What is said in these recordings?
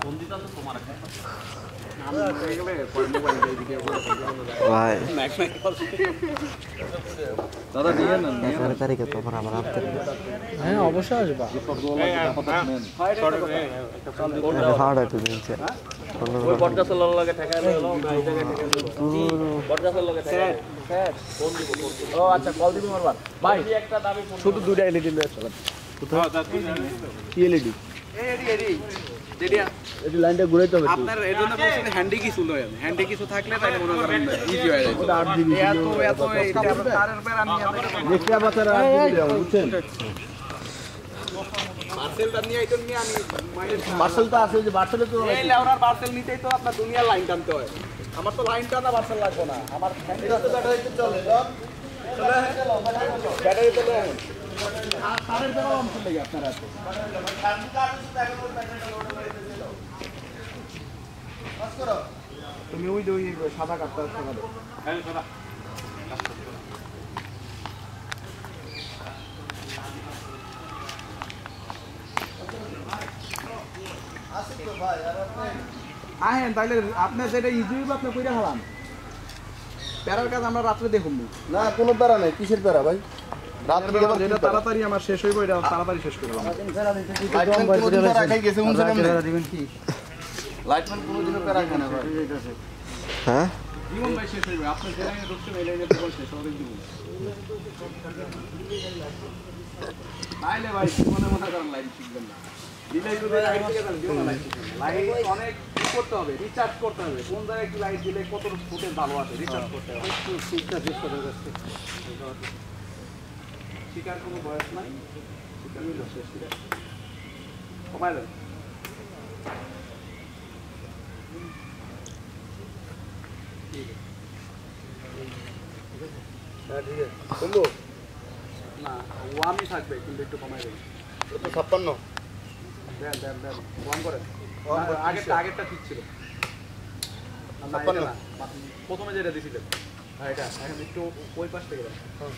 Marcel I am going to go to the house. রাতে যখন যেটা তাড়াতাড়ি আমার শেষ হইবো এটা তাড়াতাড়ি শেষ করে দিলাম। লাইটম্যান কোনদিন রাখা গেছে উনি দিবেন কি? লাইটম্যান কোনদিন রাখা না ভাই। হ্যাঁ? জীবন ভাই শেষ হইবে আপনি জেলায় রক্তে মেলাইনে তো শেষ হবে জীবন। তাইলে ভাই মনে মনে করেন লাইট শিখবেন না। দিলাই তো লাইট শিখবেন দিও না লাইট। লাইট অনেক করতে হবে রিচার্জ করতে হবে কোন জায়গায় কি লাইট দিলে কত ফুটে ভালো আসে রিচার্জ করতে হবে। একটু শিখটা শেষ করে রাখতে। শিকার কোনো বয়স নাই শিকার মিল শেষ করে কমাই দেন ঠিক আছে বন্ধু না ওয়ামই থাকবে কিন্তু একটু কমাই দেন তো 56 দেন দেন দেন ওয়াম করেন আগে আগেরটা ঠিক ছিল 56 না প্রথমে যেটা দিছিলেন হ্যাঁ এটা এখন একটু ওই পাশ থেকে দাও হ্যাঁ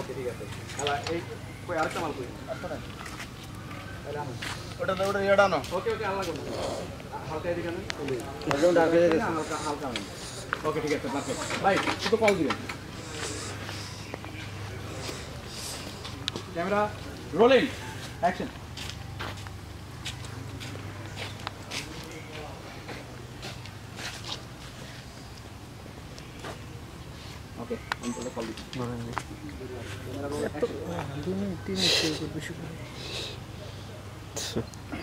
Okay, ठीक है तो। अलावा एक कोई आर्ट माल कोई। अच्छा ना। अलावा। उड़ा ये डानो। Okay okay अलावा कौन? हल्का ही करना। मज़ा उड़ा के देखना हल्का हल्का में। Okay ठीक है तो बात है। भाई तू तो कॉल दिया। Camera rolling action. Okay हम तो कॉल दिया। Don't do anything.